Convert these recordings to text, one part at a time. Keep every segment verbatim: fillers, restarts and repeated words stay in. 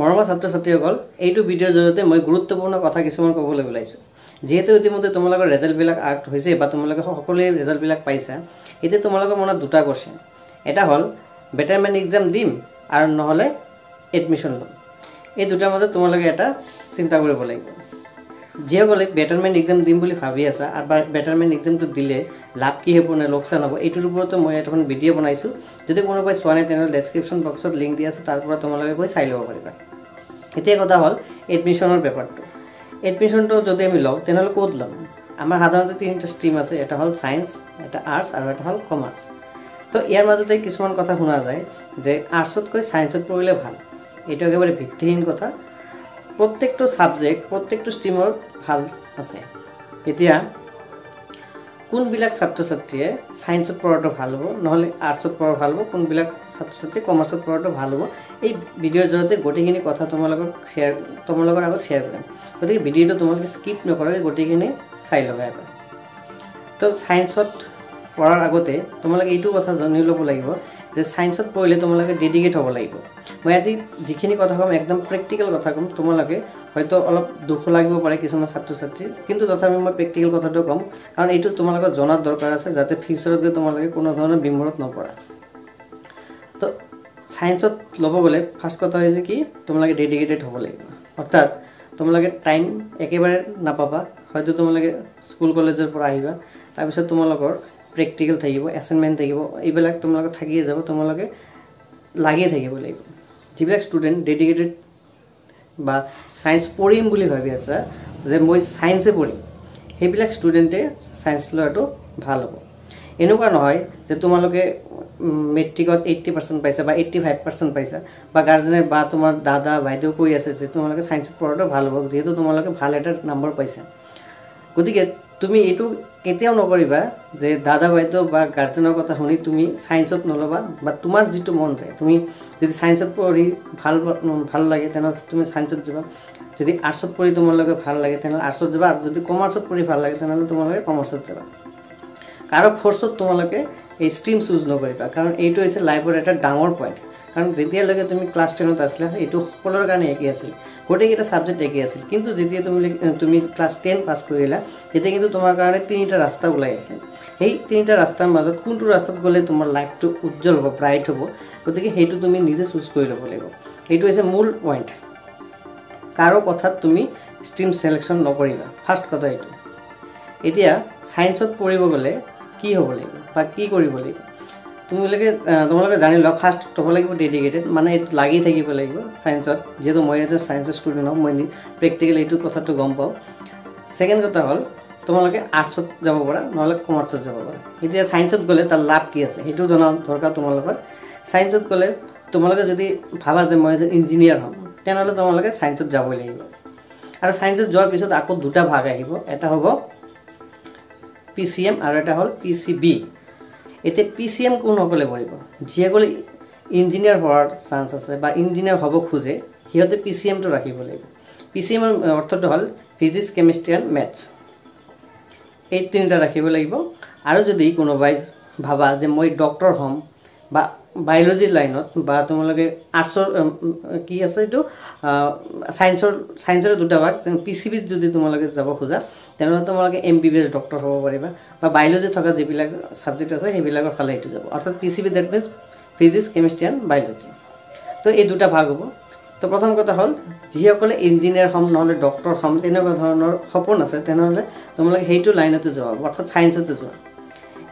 মৰমৰ ছাত্ৰ ছাত্ৰীসকল এইটো ভিডিঅ'ৰ জৰিয়তে মই গুৰুত্বপূৰ্ণ কথা কিছুমান ক'বলৈ ওলাইছো যেহেতু ইতিমধ্যে তোমালোকৰ ৰেজাল্ট বিলাক আউট হৈছে বা তোমালোকে সকলোৱে ৰেজাল্ট বিলাক পাইছা এতে তোমালোকৰ মনত দুটা কোশ্চেন এটা হল বেটাৰমেন্ট এক্সাম দিম আৰু নহলে এডমিশন লম এই দুটাৰ মাজত তোমালোকে এটা চিন্তা কৰিব লাগিব যে গলে বেটাৰমেন্ট এক্সাম দিম বুলি ভাবি আছা আৰু বেটাৰমেন্ট এক্সামটো দিলে লাভ কি হ'ব না লোকসান হ'ব এইটোৰ ওপৰত মই এখন ভিডিঅ' বনাইছো যদি কোনোবাই চোৱানে তেনৰ ডেসক্ৰিপচন বক্সত লিংক দিয়া আছে তাৰ পৰা তোমালোকে গৈ চাই ল'ব পাৰিবা এতে কথা হল এডমিশনৰ ব্যাপারটো এডমিশন তো যদি আমি লও তেনহলে কোড লম আমার সাধারণত তিনটা স্ট্রিম আছে এটা হল সায়েন্স এটা আর্টস আর এটা হল কমার্স তো এর মধ্যে কিছু কথা শোনা যায় যে আর্টসত কই সায়েন্সত পড়লে ভাল এটা একেবারে ভিত্তিহীন কথা প্রত্যেকটো সাবজেক্ট প্রত্যেকটো স্ট্ৰিমৰ ভাল আছে এতিয়া কোন বিলাক ছাত্ৰছাত্ৰীয়ে সায়েন্সত পড়াটো ভাল হ'ব নহলে আৰ্টসত পড়া ভাল হ'ব কোন বিলাক ছাত্ৰছাত্ৰী কমাৰ্সত পড়াটো ভাল হ'ব এই ভিডিঅ'ৰ জৰিয়তে গোটেইখিনি কথা তোমালোকক শেয়াৰ তোমালোকৰ আগত শেয়াৰ কৰিম গতিকে ভিডিঅটো তোমালোকে স্কিপ নকৰাকৈ গোটেইখিনি চাই লবা এবাৰ তো সায়েন্সত পড়াৰ আগতে তোমালোকে এইটো কথা জানি ল'ব লাগিব যে সায়েন্সত পঢ়িলে তোমালোকে ডেডিকেট হ'ব লাগিব মই আজি যিখিনি কথা কম একদম প্ৰেক্টিকেল কথা কম তোমালোকে হয়তো অলপ দুখ লাগিব পাৰে কিছুমান ছাত্ৰছাত্ৰী কিন্তু তথাপি মই প্ৰেক্টিকেল কথাটো কম কাৰণ এইটো তোমালোকে জনাৰ দৰকাৰ আছে যাতে ফিউচাৰত তোমালোকে কোনো ধৰণৰ বিমৰত নপৰা তো সায়েন্সত ল'ব গলে ফাৰ্স্ট কথা হৈছে কি তোমালোকে ডেডিকেটেড হ'ব লাগিব অৰ্থাৎ তোমালোকে টাইম একেবাৰে নাপাবা হয়তো তোমালোকে স্কুল কলেজৰ পৰা আহিবা তাৰ পিছত তোমালোকৰ প্ৰেক্টিকেল থাকিব অ্যাসাইনমেন্ট থাকিব এইবিলাক তোমালোকে থাকি যাব তোমালোকে লাগি থাকিব লাগিব যিবিলাক স্টুডেন্ট ডেডিকেটেড বা সায়েন্স পড়িম বুলি ভাবি আছে যে মই সায়েন্সে পড়িম হেবিলাক স্টুডেন্টে সায়েন্স লটো ভাল হ'ব এনেকুৱা নহয় যে তোমালোকে মেট্ৰিকত eighty percent পাইছা বা eighty-five percent পাইছা বা গার্জেনে বা তোমার দাদা ভাইদেউ কই আছে যে তোমালোকে সায়েন্স পড়াটো ভাল হ'ব যেহেতু তোমালোকে ভাল এটা নাম্বার পাইছা গতিকে তুমি এটো কেতিয়াও নকৰিবা যে দাদা ভাইতো বা গাৰ্জেনৰ কথা শুনি তুমি সায়েন্সত নলবা বা তোমার যেটো মন যায় তুমি যদি সায়েন্সত পঢ়ি ভাল ভাল লাগে তেন তুমি সায়েন্সত যাবা যদি আর্টসত পঢ়ি তোমালোকে ভাল লাগে তেন আর্টসত যাবা যদি কমার্সত পঢ়ি ভাল লাগে তেন তোমালোকে কমার্সত যাবা কারো ফোর্সত তোমালোকে এই স্ট্রিম চুজ নকৰিবা কাৰণ এইটো হৈছে লাইফৰ এটা ডাঙৰ পয়েন্ট কাৰণ যেতিয়া লাগে তুমি ক্লাস ten ত আছিলা এইটো সকলৰ কাৰণে একি আছিল গোটেই এটা সাবজেক্ট একি আছিল কিন্তু যেতিয়া তুমি তুমি ক্লাস ten পাস কৰিলা এতে কিন্তু তোমাৰ কাৰণে তিনিটা ৰাস্তা ওলাই আছে এই তিনিটা ৰাস্তাৰ মাজত কোনটো ৰাস্তাত গলে তোমাৰ লাইফটো উজ্জ্বল হ'ব ব্ৰাইট হ'ব গতিকে হেতু তুমি নিজে চুজ কৰি ল'ব লাগিব এইটো হৈছে মূল পয়েন্ট কাৰো কথা তুমি স্ট্ৰিম সিলেকশন নকৰিবা ফার্স্ট কথা এইটো এতিয়া সায়েন্সত পঢ়িব গলে কি হ'ব লাগিব বা কি কৰিব লাগিব তুমি লাগে তোমালোকে জানি লোৱা ফার্স্ট হ'ব লাগিব ডেডিকেটেড মানে এত লাগি থাকিব লাগিব সায়েন্সত যেহেতু মই এজ সায়েন্স স্টুডেন্ট হম মই প্ৰেক্টিকেল এইটো কথাটো গম পাও সেকেন্ড কথা হল তোমালোকে আৰ্টসত যাব পৰা নহলে কমাৰ্সত যাব পৰা এতিয়া সায়েন্সত গলে তাৰ লাভ কি আছে সেইটো জনা দৰকাৰ তোমালোকৰ সায়েন্সত গলে তোমালোকে যদি ভাবা যে মই ইঞ্জিনিয়াৰ হম তেনহলে তোমালোকে সায়েন্সত যাব লাগিব আৰু সায়েন্সত যোৱাৰ পিছত আকৌ দুটা ভাগ আহিব এটা হ'ব P C M আর এটা হল P C B এতে P C M কোন হকলে পড়িব যেগুলি ইঞ্জিনিয়ার হওয়ার চান্স আছে বা ইঞ্জিনিয়ার হব খুঁজে হিয়তে P C M তো রাখিব লাগিব P C M এর অর্থটো হল ফিজিক্স কেমিস্ট্রি এন্ড ম্যাথস এই তিনটা রাখিব লাগিব আৰু যদি কোনোবাই ভাবা যে মই ডক্টৰ হম বা বায়োলজি লাইনত বা তোমালোকে আৰ্টসৰ কি আছে এটো সায়েন্সৰ সায়েন্সৰ দুটা ভাগ P C B যদি তোমালোকে যাব খোজা তেনহলে তোমালোকে M B B S doctor হ'ব পাৰিবা বা বায়োলজি থকা যেবিলাক সাবজেক্ট আছে হেবিলাকৰ ফালে এটো যাব অর্থাৎ P C B that means physics chemistry and biology তো এই দুটা ভাগ হ'ব তো প্রথম কথা হল যিসকলে ইঞ্জিনিয়াৰ হম নহলে ডক্টৰ হম তেনেকুৱা ধৰণৰ সপোন আছে তেনহলে তোমালোকে হেইটো লাইনতে যাব অর্থাৎ সায়েন্সতে যাব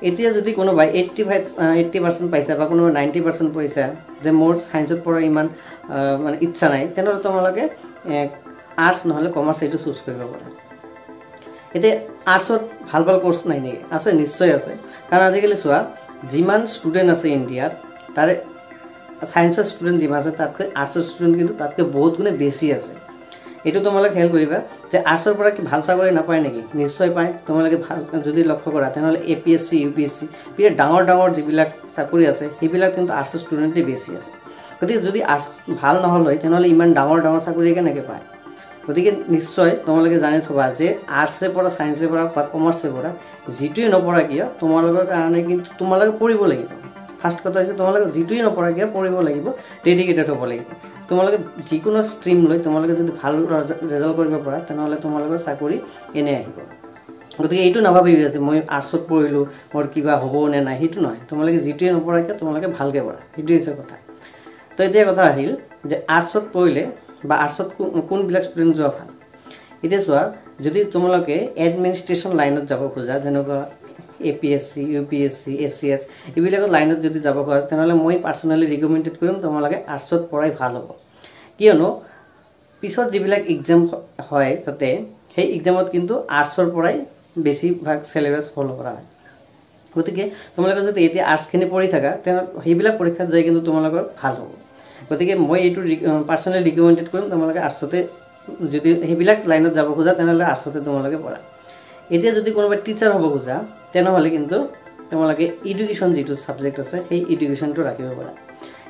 এতিয়া যদি কোনো ভাই eighty-five eighty percent পাইছা বা কোনো ninety percent পাইছা যে মোৰ সায়েন্সত পঢ়া ইমান মানে ইচ্ছা নাই তেনহলে তোমালোকে আৰ্টস নহলে কমাৰ্স এটো চুজ কৰিব পাৰা এতে আৰ্টসত ভাল ভাল কোৰ্স নাই নেকি আছে নিশ্চয় আছে কাৰণ আজিকালি চোৱা যিমান স্টুডেন্ট আছে ইন্ডিয়াত তাৰে সায়েন্সৰ স্টুডেন্ট যিমান আছে তাতকৈ আৰ্টসৰ স্টুডেন্ট কিন্তু তাতকৈ বহুত গুণে বেছি আছে এটো তোমালোকে খেয়াল কৰিবা যে আৰ্টসৰ পৰা কি ভাল চাকৰি না পায় নেকি নিশ্চয় পায় তোমালোকে যদি লক্ষ্য কৰা তেনহলে A P S C U P S C পিৰা ডাঙৰ ডাঙৰ যিবিলাক চাকৰি আছে হেবিলাক কিন্তু আৰ্টসৰ স্টুডেন্টে বেছি আছে গতিকে যদি আৰ্টস ভাল নহল হয় তেনহলে ইমান ডাঙৰ ডাঙৰ চাকৰি কেনেকৈ পায় গতিকে নিশ্চয় তোমালোকে জানি থবা যে আৰ্টসে পৰা সায়েন্সে পৰা বা কমাৰ্সে পৰা যেটোই নপঢ়া কিয় তোমালোকৰ কাৰণে কিন্তু তোমালোকে পঢ়িব লাগিব ফার্স্ট কথা হৈছে তোমালোকে যেটোই নপঢ়া কিয় পঢ়িব লাগিব ডেডিকেটেড হ'ব লাগিব তোমালোকে যিকোনো স্ট্রিম লৈ তোমালোকে যদি ভাল রেজাল্ট কৰিব পাৰা তেনহলে তোমালোকৰ চাকৰি এনে আহিব। গতিকে এইটো নাভাবি যাতে মই আৰ্টছত পঢ়িলো মোৰ কিবা হ'ব নে নাই সেইটো নহয়, তোমালোকে যিটোৱে নপঢ়াকে তোমালোকে ভালকে পঢ়া, সেইটো হৈছে কথা। তো এতিয়া কথা আহিল যে আৰ্টছত পঢ়িলে বা আৰ্টছত কোনবিলাক ষ্টুডেন্ট যোৱা ভাল। এতিয়া চোৱা, যদি তোমালোকে এডমিনিষ্ট্ৰেচন লাইনত যাব খোজা, যেনেকৈ এপিএসসি, ইউপিএসসি, এসিএস এইবিলাকৰ লাইনত যদি যাব খোজা তেনহলে মই পাৰ্সোনালি ৰিকমেণ্ডেড কৰিম তোমালোকে আৰ্টছত পঢ়াই ভাল হ'ব। কিয়নো পিছত যিবিলাক এক্সাম হয় তাতে সেই এক্সামত কিন্তু আৰ্টছৰ পৰাই বেছিভাগ সিলেবাস ফলো কৰা হয়। গতিকে তোমালোকে যদি এতিয়া আৰ্টছখিনি পঢ়ি থাকা সেইবিলাক পৰীক্ষাত যাই কিন্তু তোমালোকৰ ভাল হ'ব। গতিকে মই এইটো পাৰ্চনেলি ৰিকমেণ্ডেড কৰিম তোমালোকে আৰ্টছতে যদি সেইবিলাক লাইনত যাব খোজা তেনেহ'লে আৰ্টছতে তোমালোকে পঢ়া। এতিয়া যদি কোনোবা টিচাৰ হ'ব খোজা তেনেহ'লে কিন্তু তোমালোকে এডুকেশ্যন যিটো ছাবজেক্ট আছে সেই এডুকেশ্যনটো ৰাখিব পাৰা।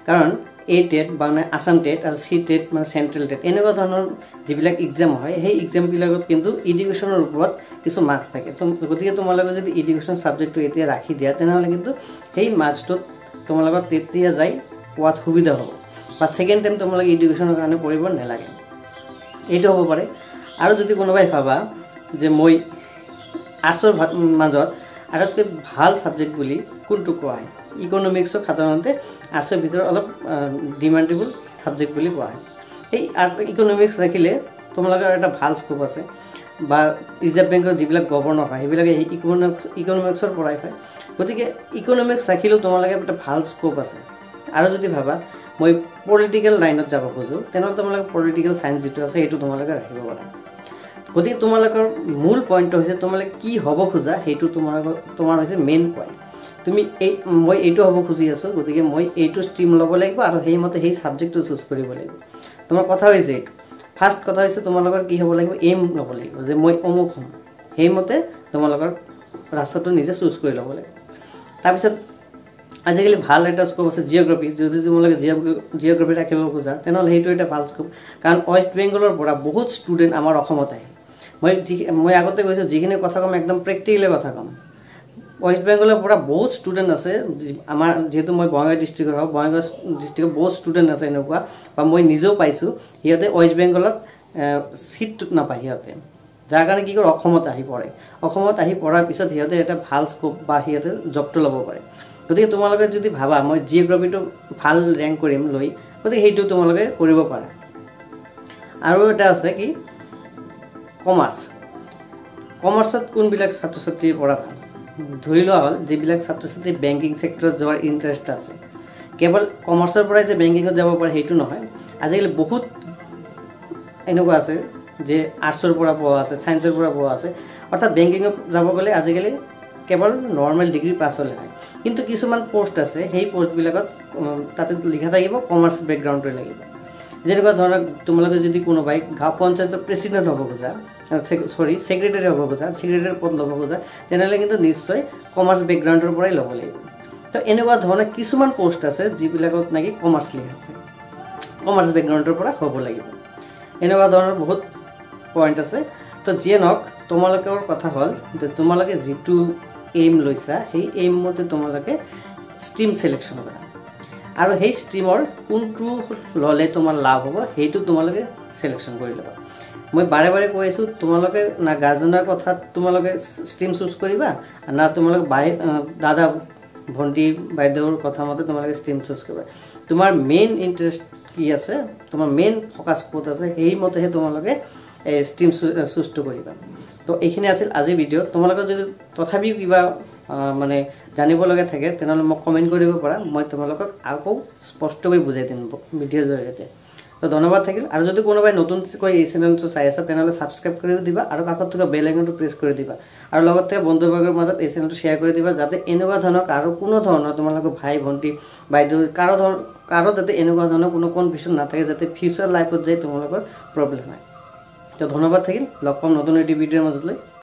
কাৰণ এ টেট বা আসাম টেট আৰু সি টেট মানে চেণ্ট্ৰেল টেট এনেকুৱা ধৰণৰ যিবিলাক এক্সাম হয় সেই এক্সামবিলাকত কিন্তু এডুকেশ্যনৰ ওপৰত কিছু মাৰ্কছ থাকে। গতিকে তোমালোকে যদি এডুকেশ্যন ছাবজেক্টটো এতিয়া ৰাখি দিয়া তেনেহ'লে কিন্তু সেই মাৰ্কছটোত তোমালোকৰ তেতিয়া যাই পোৱাত সুবিধা হ'ব বা ছেকেণ্ড টাইম তোমালোকে এডুকেশ্যনৰ কাৰণে পঢ়িব নালাগে, এইটো হ'ব পাৰে। আৰু যদি কোনোবাই ভাবা যে মই আৰ্টছৰ মাজত আটাইতকৈ ভাল ছাবজেক্ট বুলি কোনটো কোৱা হয়, ইকনমিক্সক সাধাৰণতে আৰ্টছৰ ভিতৰত অলপ ডিমাণ্ডেবল ছাবজেক্ট বুলি কোৱা হয়। এই আৰ্টছ ইকনমিক্স ৰাখিলে তোমালোকৰ এটা ভাল স্কোপ আছে বা ৰিজাৰ্ভ বেংকৰ যিবিলাক গভৰ্ণৰ হয় সেইবিলাকে ইকনমিক্স ইকনমিক্সৰ পৰাই হয়। গতিকে ইকনমিক্স ৰাখিলেও তোমালোকে এটা ভাল স্কোপ আছে। আৰু যদি ভাবা মই পলিটিকেল লাইনত যাব খোজোঁ তেনেহ'লে তোমালোকে পলিটিকেল ছায়েন্স যিটো আছে সেইটো তোমালোকে ৰাখিব পাৰা। গতিকে তোমালোকৰ মূল পইণ্টটো হৈছে তোমালোকে কি হ'ব খোজা, সেইটো তোমালোকৰ তোমাৰ হৈছে মেইন পইণ্ট। তুমি এই মই এইটো হ'ব খুজি আছোঁ, গতিকে মই এইটো ষ্ট্ৰীম ল'ব লাগিব আৰু সেইমতে সেই ছাবজেক্টটো চুজ কৰিব লাগিব। তোমাৰ কথা হৈছে এইটো, ফাৰ্ষ্ট কথা হৈছে তোমালোকৰ কি হ'ব লাগিব, এইম ল'ব লাগিব যে মই অমুক হ'ম, সেইমতে তোমালোকৰ ৰাস্তাটো নিজে চুজ কৰি ল'ব লাগিব। তাৰপিছত আজিকালি ভাল এটা স্কোপ আছে জিঅ'গ্ৰাফি, যদি তোমালোকে জিঅ'গ্ৰাফি ৰাখিব খোজা তেনেহ'লে সেইটো এটা ভাল স্কোপ। কাৰণ ৱেষ্ট বেংগলৰ পৰা বহুত ষ্টুডেণ্ট আমাৰ অসমত আহে। মই যি মই আগতে কৈছোঁ যিখিনি কথা ক'ম একদম প্ৰেক্টিকেলে কথা ক'ম। ৱেষ্ট বেংগলৰ পৰা বহুত ষ্টুডেণ্ট আছে, আমাৰ যিহেতু মই বঙাইগাঁও ডিষ্ট্ৰিক্টৰ হওঁ, বঙাইগাঁও ডিষ্ট্ৰিক্টৰ বহুত ষ্টুডেণ্ট আছে এনেকুৱা, বা মই নিজেও পাইছোঁ সিহঁতে ৱেষ্ট বেংগলত চিট নাপায় সিহঁতে, যাৰ কাৰণে কি কৰে অসমত আহি পৰে। অসমত আহি পৰাৰ পিছত সিহঁতে এটা ভাল স্কোপ বা সিহঁতে জবটো ল'ব পাৰে। গতিকে তোমালোকে যদি ভাবা মই জিঅ'গ্ৰাফিটো ভাল ৰেংক কৰিম লৈ, গতিকে সেইটো তোমালোকে কৰিব পাৰা। আৰু এটা আছে কি কমাৰ্চ। কমাৰ্চত কোনবিলাক ছাত্ৰ ছাত্ৰীৰ পৰা ভাল, ধৰি লোৱা হ'ল যিবিলাক ছাত্ৰ ছাত্ৰী বেংকিং ছেক্টৰত যোৱাৰ ইণ্টাৰেষ্ট আছে, কেৱল কমাৰ্চৰ পৰাই যে বেংকিঙত যাব পাৰে সেইটো নহয়। আজিকালি বহুত এনেকুৱা আছে যে আৰ্টছৰ পৰা পোৱা আছে, ছায়েন্সৰ পৰা পোৱা আছে, অৰ্থাৎ বেংকিঙত যাব গ'লে আজিকালি কেৱল নৰ্মেল ডিগ্ৰী পাছ হ'লে হয়। কিন্তু কিছুমান পোষ্ট আছে সেই পোষ্টবিলাকত তাতে লিখা থাকিব কমাৰ্চ বেকগ্ৰাউণ্ডটোৱে লাগিব। যেনেকুৱা ধৰক তোমালোকে যদি কোনোবাই গাঁও পঞ্চায়তৰ প্ৰেচিডেণ্ট হ'ব খোজা, চৰি ছেক্ৰেটাৰী হ'ব খোজা, ছেক্ৰেটাৰী পদ ল'ব খোজা তেনেহ'লে কিন্তু নিশ্চয় কমাৰ্চ বেকগ্ৰাউণ্ডৰ পৰাই ল'ব লাগিব। তো এনেকুৱা ধৰণৰ কিছুমান পোষ্ট আছে যিবিলাকত নেকি কমাৰ্চ লিখা কমাৰ্চ বেকগ্ৰাউণ্ডৰ পৰা হ'ব লাগিব। এনেকুৱা ধৰণৰ বহুত পইণ্ট আছে। তো যিয়ে নহওক তোমালোকৰ কথা হ'ল যে তোমালোকে যিটো এইম লৈছা সেই এইম মতে তোমালোকে ষ্ট্ৰীম ছিলেকশ্যন কৰা আৰু সেই ষ্ট্ৰীমৰ কোনটো ল'লে তোমাৰ লাভ হ'ব সেইটো তোমালোকে ছিলেকশ্যন কৰি ল'বা। মই বাৰে বাৰে কৈ আছোঁ তোমালোকে না গাৰ্জেনৰ কথাত তোমালোকে ষ্ট্ৰীম চুজ কৰিবা, না তোমালোকে বাই দাদা ভণ্টি বাইদেউৰ কথা মতে তোমালোকে ষ্ট্ৰীম চুজ কৰিবা। তোমাৰ মেইন ইণ্টাৰেষ্ট কি আছে, তোমাৰ মেইন ফ'কাছ ক'ত আছে সেইমতেহে তোমালোকে এই ষ্ট্ৰীম চুজটো কৰিবা। তো এইখিনি আছিল আজিৰ ভিডিঅ'। তোমালোকে যদি তথাপিও কিবা মানে জানিব লগা থাকে তেনেহ'লে মোক কমেণ্ট কৰিব পাৰা, মই তোমালোকক আকৌ স্পষ্টকৈ বুজাই দিম ভিডিঅ'ৰ জৰিয়তে। তো ধন্যবাদ থাকিল। আৰু যদি কোনোবাই নতুনকৈ এই চেনেলটো চাই আছে তেনেহ'লে ছাবস্ক্ৰাইব কৰি দিবা আৰু কাষত থকা বেল আইকনটো প্ৰেছ কৰি দিবা আৰু লগতে বন্ধুবৰ্গৰ মাজত এই চেনেলটো শ্বেয়াৰ কৰি দিবা, যাতে এনেকুৱা ধৰণৰ আৰু কোনো ধৰণৰ তোমালোকৰ ভাই ভণ্টি বাইদেউ কাৰো ধৰণৰ কাৰো যাতে এনেকুৱা ধৰণৰ কোনো কনফিউশ্যন নাথাকে, যাতে ফিউচাৰ লাইফত যাই তোমালোকৰ প্ৰব্লেম হয়। তো ধন্যবাদ থাকিল। লগ পাম নতুন এটি ভিডিঅ'ৰ মাজত লৈ।